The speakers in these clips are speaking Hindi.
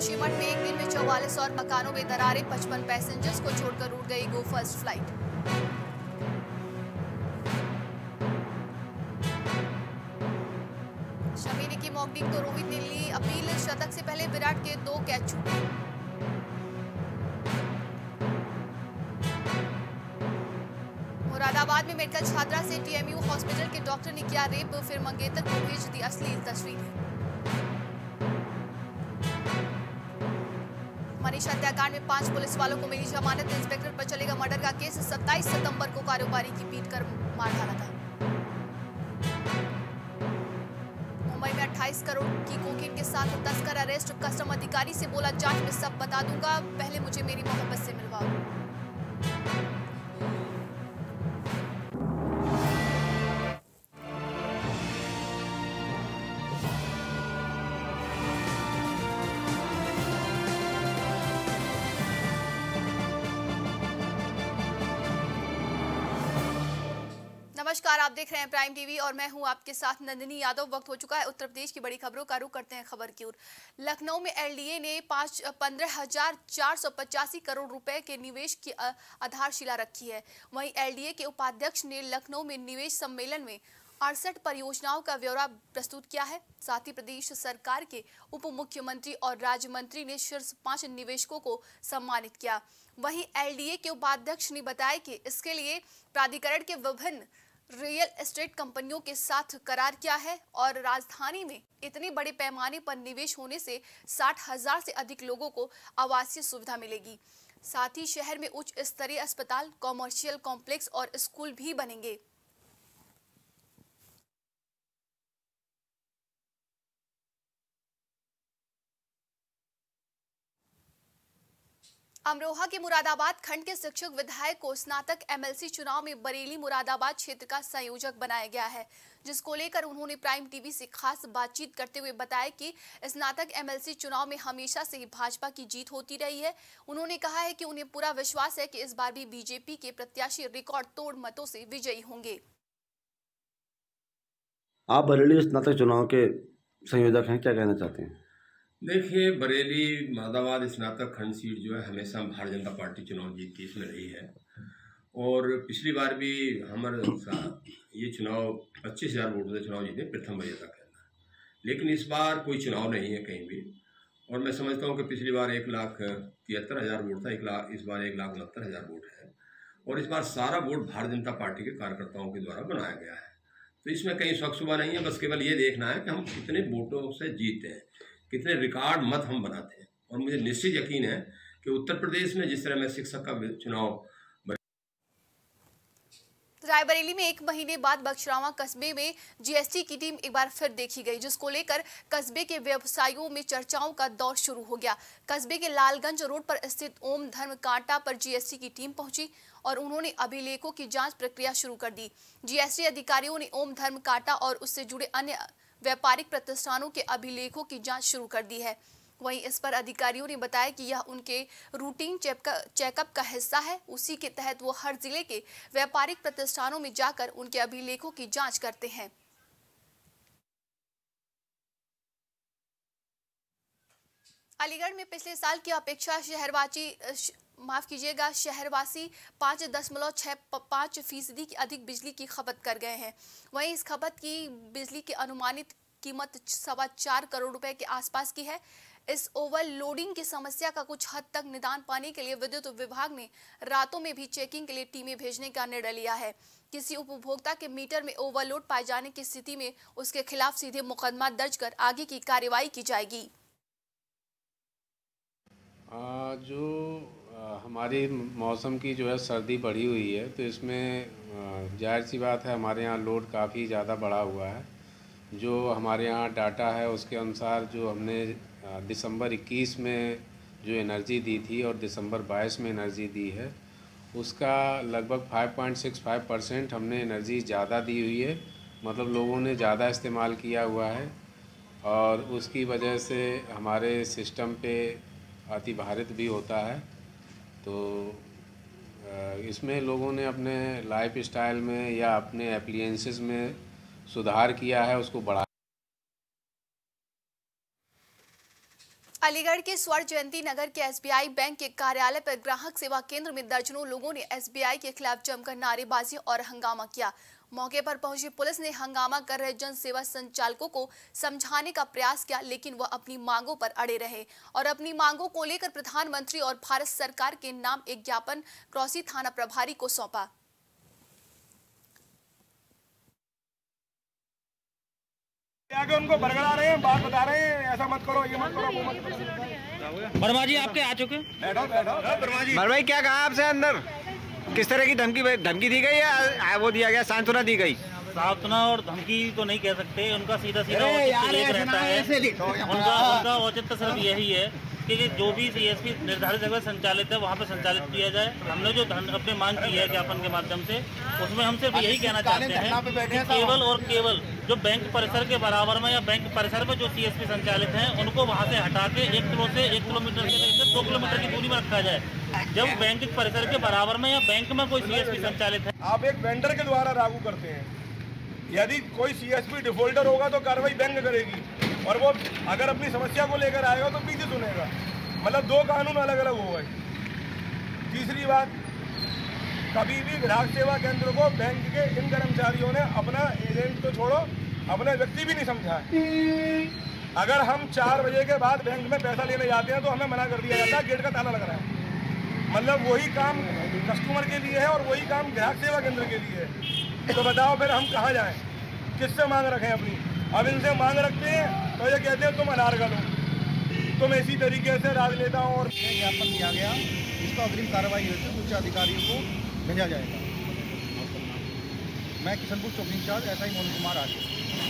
जोशीमठ में एक दिन में 44 और मकानों में दरारें, 55 पैसेंजर्स को छोड़कर उड़ गई गो फर्स्ट फ्लाइट। शमी ने की मॉक ड्रिल तो रोहित ने ली अपील, शतक से पहले विराट के 2 कैच छूटे। मुरादाबाद में मेडिकल छात्रा से टीएमयू हॉस्पिटल के डॉक्टर ने किया रेप, फिर मंगेतर को भेज दी अश्लील तस्वीरें। मनीष हत्याकांड में 5 पुलिस वालों को मिली जमानत, इंस्पेक्टर पर चलेगा मर्डर का केस। 27 सितंबर को कारोबारी की पीट कर मार डाला था। 28 करोड़ की कोकीन के साथ तस्कर अरेस्ट, कस्टम अधिकारी से बोला जांच में सब बता दूंगा, पहले मुझे मेरी मोहब्बत से मिलवाओ। नमस्कार, आप देख रहे हैं प्राइम टीवी और मैं हूं आपके साथ नंदिनी यादव। वक्त हो चुका है उत्तर प्रदेश की बड़ी खबरों का, रुख करते हैं खबर की ओर। लखनऊ में एलडीए ने 15,485 करोड़ रुपए के निवेश की आधारशिला रखी है। वहीं एलडीए के उपाध्यक्ष ने लखनऊ में निवेश सम्मेलन में 68 परियोजनाओं का ब्यौरा प्रस्तुत किया है। साथ ही प्रदेश सरकार के उप मुख्यमंत्री और राज्य मंत्री ने शीर्ष 5 निवेशकों को सम्मानित किया। वहीं एलडीए के उपाध्यक्ष ने बताया कि इसके लिए प्राधिकरण के विभिन्न रियल एस्टेट कंपनियों के साथ करार किया है और राजधानी में इतने बड़े पैमाने पर निवेश होने से 60,000 से अधिक लोगों को आवासीय सुविधा मिलेगी। साथ ही शहर में उच्च स्तरीय अस्पताल, कॉमर्शियल कॉम्प्लेक्स और स्कूल भी बनेंगे। अमरोहा के मुरादाबाद खंड के शिक्षक विधायक को स्नातक एमएलसी चुनाव में बरेली मुरादाबाद क्षेत्र का संयोजक बनाया गया है, जिसको लेकर उन्होंने प्राइम टीवी से खास बातचीत करते हुए बताया कि स्नातक एमएलसी चुनाव में हमेशा से ही भाजपा की जीत होती रही है। उन्होंने कहा है कि उन्हें पूरा विश्वास है कि इस बार भी बीजेपी के प्रत्याशी रिकॉर्ड तोड़ मतों से विजयी होंगे। आप बरेली स्नातक चुनाव के संयोजक हैं, क्या कहना चाहते हैं? देखिए, बरेली मुरादाबाद स्नातक खंड सीट जो है हमेशा भारतीय जनता पार्टी चुनाव जीतती इसमें रही है और पिछली बार भी हमारे ये चुनाव 25,000 वोटों से चुनाव जीते प्रथम वजह का कहना है। लेकिन इस बार कोई चुनाव नहीं है कहीं भी और मैं समझता हूँ कि पिछली बार 1,73,000 वोट था, इस बार 1,69,000 वोट है और इस बार सारा वोट भारतीय जनता पार्टी के कार्यकर्ताओं के द्वारा बनाया गया है। तो इसमें कहीं शक शुबा नहीं है, बस केवल ये देखना है कि हम कितने वोटों से जीतते हैं, कितने रिकॉर्ड मत हम बनाते हैं। और मुझे निश्चित यकीन है कि उत्तर प्रदेश में जिस तरह मैं शिक्षक का चुनाव रायबरेली में 1 महीने बाद बख्शरावां कस्बे में जीएसटी की टीम एक बार फिर देखी गई, जिसको लेकर कस्बे के व्यवसायियों में चर्चाओं का दौर शुरू हो गया। कस्बे के लालगंज रोड पर स्थित ओम धर्म कांटा पर जीएसटी की टीम पहुंची और उन्होंने अभिलेखों की जाँच प्रक्रिया शुरू कर दी। जीएसटी अधिकारियों ने ओम धर्म कांटा और उससे जुड़े अन्य व्यापारिक प्रतिष्ठानों के अभिलेखों की जांच शुरू कर दी है। वहीं इस पर अधिकारियों ने बताया कि यह उनके रूटीन चेकअप का हिस्सा है, उसी के तहत वो हर जिले के व्यापारिक प्रतिष्ठानों में जाकर उनके अभिलेखों की जांच करते हैं। अलीगढ़ में पिछले साल की अपेक्षा शहरवासी 5.65% की अधिक बिजली की खपत कर गए हैं। वहीं इस खपत की बिजली की अनुमानित कीमत 4.25 करोड़ रुपए के आसपास की है। इस ओवरलोडिंग की समस्या का कुछ हद तक निदान पाने के लिए विद्युत विभाग ने रातों में भी चेकिंग के लिए टीमें भेजने का निर्णय लिया है। किसी उपभोक्ता के मीटर में ओवरलोड पाए जाने की स्थिति में उसके खिलाफ सीधे मुकदमा दर्ज कर आगे की कार्रवाई की जाएगी। जो हमारी मौसम की जो है सर्दी बढ़ी हुई है तो इसमें जाहिर सी बात है हमारे यहाँ लोड काफ़ी ज़्यादा बढ़ा हुआ है। जो हमारे यहाँ डाटा है उसके अनुसार जो हमने दिसंबर 21 में जो एनर्जी दी थी और दिसंबर 22 में एनर्जी दी है उसका लगभग 5.65% हमने एनर्जी ज़्यादा दी हुई है, मतलब लोगों ने ज़्यादा इस्तेमाल किया हुआ है और उसकी वजह से हमारे सिस्टम पे अति भारित भी होता है। तो इसमें लोगों ने अपने लाइफ स्टाइल में या अपने एप्लीयंसेस में सुधार किया है, उसको बढ़ा। अलीगढ़ के स्वर्ण जयंती नगर के एसबीआई बैंक के कार्यालय पर ग्राहक सेवा केंद्र में दर्जनों लोगों ने एसबीआई के खिलाफ जमकर नारेबाजी और हंगामा किया। मौके पर पहुंची पुलिस ने हंगामा कर रहे जन सेवा संचालकों को समझाने का प्रयास किया, लेकिन वह अपनी मांगों पर अड़े रहे और अपनी मांगों को लेकर प्रधानमंत्री और भारत सरकार के नाम एक ज्ञापन क्रॉसी थाना प्रभारी को सौंपा। आगे उनको बरगला रहे हैं, बात बता रहे हैं, ऐसा मत करो, ये मत करो, वो मत करो। वर्मा जी आपके आ चुके हैं। वर्मा जी क्या कहा आपसे? अंदर किस तरह की धमकी दी गई या वो दिया गया, सांत्वना दी गई? सांत्वना और धमकी तो नहीं कह सकते, उनका सीधा सीधा उनका औचित्य सिर्फ यही है कि जो भी सीएसपी निर्धारित जगह संचालित है वहाँ पर संचालित किया जाए। हमने जो अपने मांग की है ज्ञापन के माध्यम से, उसमें हम सिर्फ यही कहना चाहते हैं कि केवल और केवल जो बैंक परिसर के बराबर में या बैंक परिसर में जो सीएसपी संचालित हैं उनको वहां से हटा के 1 किलोमीटर से 2 किलोमीटर की दूरी में रखा जाए। जब बैंक परिसर के बराबर में या बैंक में कोई सीएसपी संचालित है, आप एक वेंडर के द्वारा लागू करते हैं। यदि कोई सीएसपी डिफॉल्टर होगा तो कार्रवाई बैंक करेगी, और वो अगर अपनी समस्या को लेकर आएगा तो पीछे सुनेगा। मतलब 2 कानून अलग अलग हो गए। तीसरी बात, कभी भी ग्राहक सेवा केंद्र को बैंक के इन कर्मचारियों ने अपना एजेंट तो छोड़ो, अपना व्यक्ति भी नहीं समझा। अगर हम 4 बजे के बाद बैंक में पैसा लेने जाते हैं तो हमें मना कर दिया जाता है, गेट का ताला लग रहा है। मतलब वही काम कस्टमर के लिए है और वही काम ग्राहक सेवा केंद्र के लिए है। तो बताओ फिर हम कहाँ जाएँ, किससे मांग रखें अपनी? अब इनसे मांग रखते हैं तो ये कहते हैं तुम अनार का लो, तुम इसी तरीके से राज लेता हूँ। और ज्ञापन दिया गया, इसका अग्रिम कार्रवाई होती है, उच्च अधिकारियों को भेजा जाएगा। मैं किशनपुर चौक इंचार्ज एसआई मोहन कुमार। आगे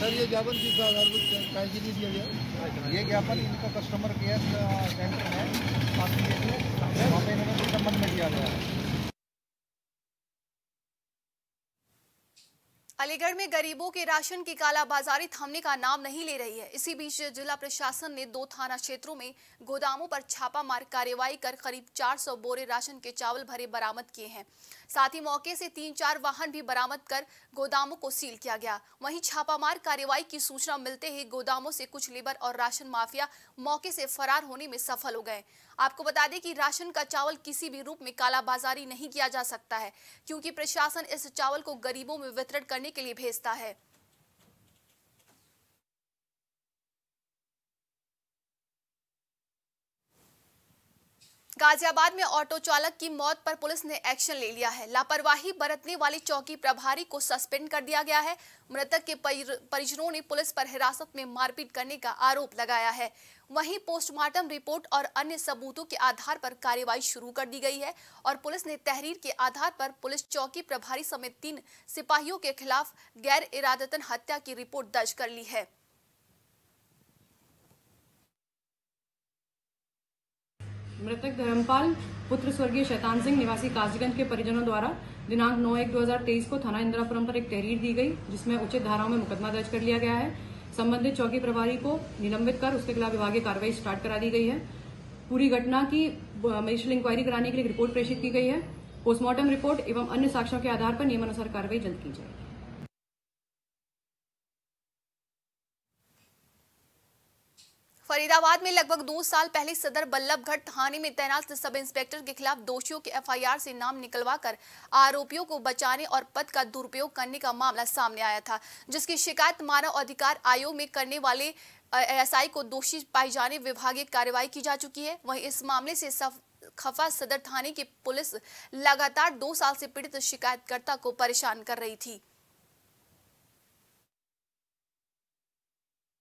सर ये ज्ञापन किस आधार पर दिया गया? ये ज्ञापन इनका कस्टमर केयर सेंटर है, वहाँ पे इन्होंने संबंध में दिया गया है। अलीगढ़ में गरीबों के राशन की कालाबाजारी थमने का नाम नहीं ले रही है। इसी बीच जिला प्रशासन ने 2 थाना क्षेत्रों में गोदामों पर छापामार कार्रवाई कर करीब 400 बोरे राशन के चावल भरे बरामद किए हैं। साथ ही मौके से 3-4 वाहन भी बरामद कर गोदामों को सील किया गया। वहीं छापामार कार्रवाई की सूचना मिलते ही गोदामों से कुछ लेबर और राशन माफिया मौके से फरार होने में सफल हो गए। आपको बता दें कि राशन का चावल किसी भी रूप में कालाबाजारी नहीं किया जा सकता है, क्योंकि प्रशासन इस चावल को गरीबों में वितरण करने के लिए भेजता है। गाजियाबाद में ऑटो चालक की मौत पर पुलिस ने एक्शन ले लिया है। लापरवाही बरतने वाले चौकी प्रभारी को सस्पेंड कर दिया गया है। मृतक के परिजनों ने पुलिस पर हिरासत में मारपीट करने का आरोप लगाया है। वहीं पोस्टमार्टम रिपोर्ट और अन्य सबूतों के आधार पर कार्रवाई शुरू कर दी गई है और पुलिस ने तहरीर के आधार पर पुलिस चौकी प्रभारी समेत 3 सिपाहियों के खिलाफ गैर इरादतन हत्या की रिपोर्ट दर्ज कर ली है। मृतक धर्मपाल पुत्र स्वर्गीय शैतान सिंह निवासी काजीगंज के परिजनों द्वारा दिनांक 9/1/2023 को थाना इंदिरा पुरम पर एक तहरीर दी गई, जिसमें उचित धाराओं में मुकदमा दर्ज कर लिया गया है। संबंधित चौकी प्रभारी को निलंबित कर उसके खिलाफ विभागीय कार्रवाई स्टार्ट करा दी गई है। पूरी घटना की मजिस्ट्रियल इंक्वायरी कराने के लिए रिपोर्ट प्रेषित की गई है। पोस्टमार्टम रिपोर्ट एवं अन्य साक्ष्यों के आधार पर नियमानुसार कार्रवाई जल्द की जाएगी। फरीदाबाद में लगभग 2 साल पहले सदर बल्लभगढ़ थाने में तैनात सब इंस्पेक्टर के खिलाफ दोषियों के एफआईआर से नाम निकलवाकर आरोपियों को बचाने और पद का दुरुपयोग करने का मामला सामने आया था, जिसकी शिकायत मानव अधिकार आयोग में करने वाले एएसआई को दोषी पाए जाने विभागीय कार्रवाई की जा चुकी है। वहीं इस मामले से खफा सदर थाने की पुलिस लगातार 2 साल से पीड़ित शिकायतकर्ता को परेशान कर रही थी।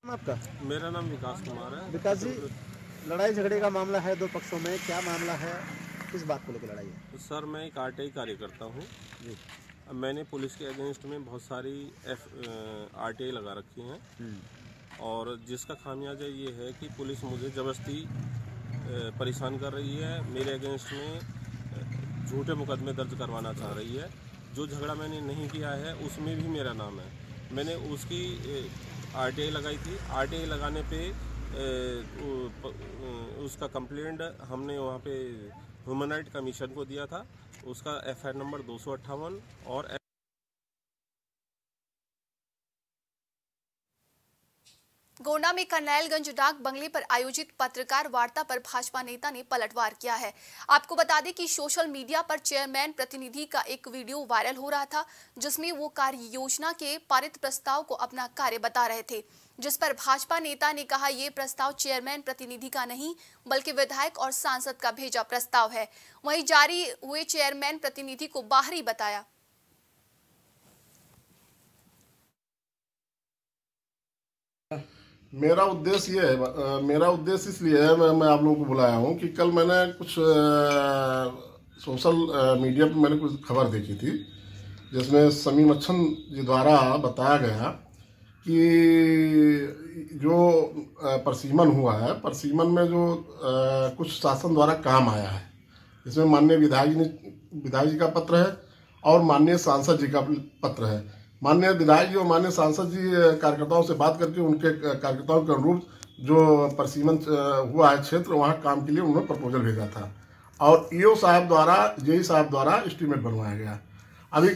आपका? मेरा नाम विकास कुमार है। विकास जी, लड़ाई झगड़े का मामला है, 2 पक्षों में क्या मामला है, किस बात को लेकर लड़ाई है? सर मैं एक आरटीआई कार्यकर्ता हूँ। मैंने पुलिस के अगेंस्ट में बहुत सारी आरटीआई लगा रखी हैं और जिसका खामियाजा ये है कि पुलिस मुझे जबरदस्ती परेशान कर रही है, मेरे अगेंस्ट में झूठे मुकदमे दर्ज करवाना चाह रही है। जो झगड़ा मैंने नहीं किया है उसमें भी मेरा नाम है। मैंने उसकी आरटीआई लगाई थी। आरटीआई लगाने पे उसका कंप्लेंट हमने वहाँ पे ह्यूमन राइट कमीशन को दिया था। उसका एफआईआर नंबर 258 और गोंडा में करनैलगंज डाक बंगले पर आयोजित पत्रकार वार्ता पर भाजपा नेता ने पलटवार किया है। आपको बता दें कि सोशल मीडिया पर चेयरमैन प्रतिनिधि का एक वीडियो वायरल हो रहा था, जिसमें वो कार्य योजना के पारित प्रस्ताव को अपना कार्य बता रहे थे, जिस पर भाजपा नेता ने कहा ये प्रस्ताव चेयरमैन प्रतिनिधि का नहीं बल्कि विधायक और सांसद का भेजा प्रस्ताव है। वहीं जारी हुए चेयरमैन प्रतिनिधि को बाहरी बताया। मेरा उद्देश्य इसलिए है, मैं आप लोगों को बुलाया हूँ कि कल मैंने कुछ सोशल मीडिया पर मैंने कुछ खबर देखी थी, जिसमें समी मच्छन जी द्वारा बताया गया कि जो परसीमन हुआ है, परसीमन में जो कुछ शासन द्वारा काम आया है, इसमें माननीय विधायक जी का पत्र है और माननीय सांसद जी का पत्र है। माननीय विधायक जी और माननीय सांसद जी कार्यकर्ताओं से बात करके उनके कार्यकर्ताओं के अनुरूप जो परसीमन हुआ है क्षेत्र, वहाँ काम के लिए उन्होंने प्रपोजल भेजा था और ईओ साहब द्वारा जेई साहब द्वारा एस्टीमेट बनवाया गया। अभी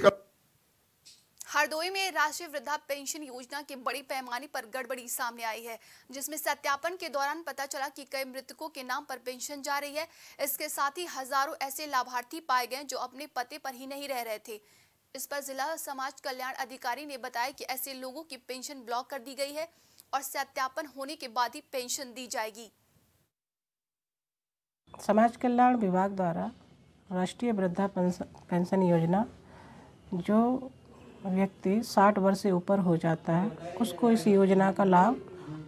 हरदोई में राष्ट्रीय वृद्धा पेंशन योजना के बड़े पैमाने पर गड़बड़ी सामने आई है, जिसमें सत्यापन के दौरान पता चला कि कई मृतकों के नाम पर पेंशन जा रही है। इसके साथ ही हजारों ऐसे लाभार्थी पाए गए जो अपने पते पर ही नहीं रह रहे थे। इस पर जिला समाज कल्याण अधिकारी ने बताया कि ऐसे लोगों की पेंशन ब्लॉक कर दी गई है और सत्यापन होने के बाद ही पेंशन दी जाएगी। समाज कल्याण विभाग द्वारा राष्ट्रीय वृद्धा पेंशन योजना, जो व्यक्ति 60 वर्ष से ऊपर हो जाता है उसको इस योजना का लाभ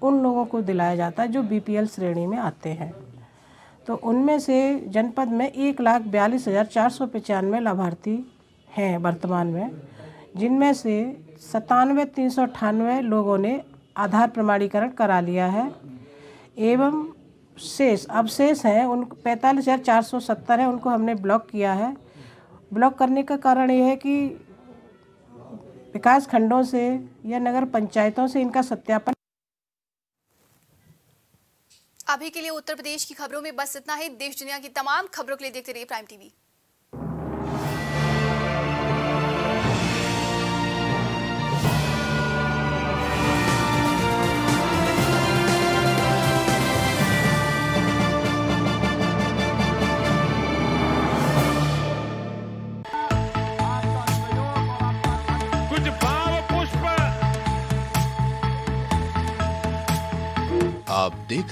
उन लोगों को दिलाया जाता है जो बीपीएल श्रेणी में आते हैं। तो उनमें से जनपद में 1,42,495 लाभार्थी हैं वर्तमान में, जिनमें से 97,398 लोगों ने आधार प्रमाणीकरण करा लिया है एवं अब शेष हैं उन 45,470 हैं, उनको हमने ब्लॉक किया है। ब्लॉक करने का कारण यह है कि विकास खंडों से या नगर पंचायतों से इनका सत्यापन। अभी के लिए उत्तर प्रदेश की खबरों में बस इतना ही। देश दुनिया की तमाम खबरों के लिए देखते रहिए प्राइम टीवी। आप देख